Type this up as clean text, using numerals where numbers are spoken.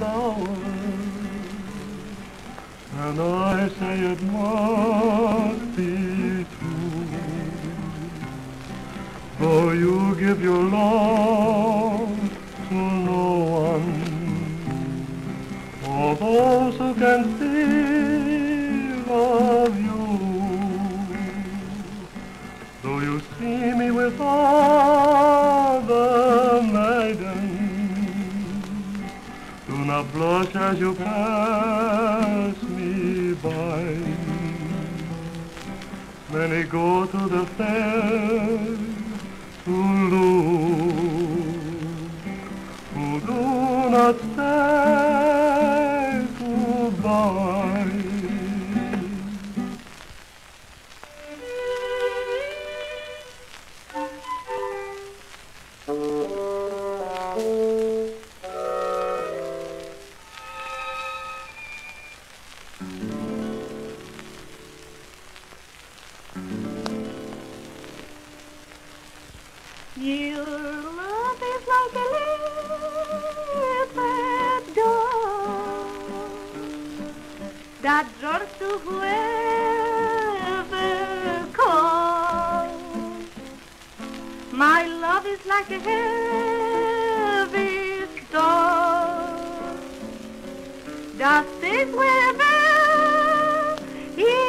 alone, and I say it must be true, though you give your love to no one, for those who can feel of you. Though you see me with other maidens, do not blush as you pass me by. Many go to the fair to lose, who do not say goodbye. Your love is like a leopard dog that draws to whoever calls. My love is like a heavy storm that stays wherever he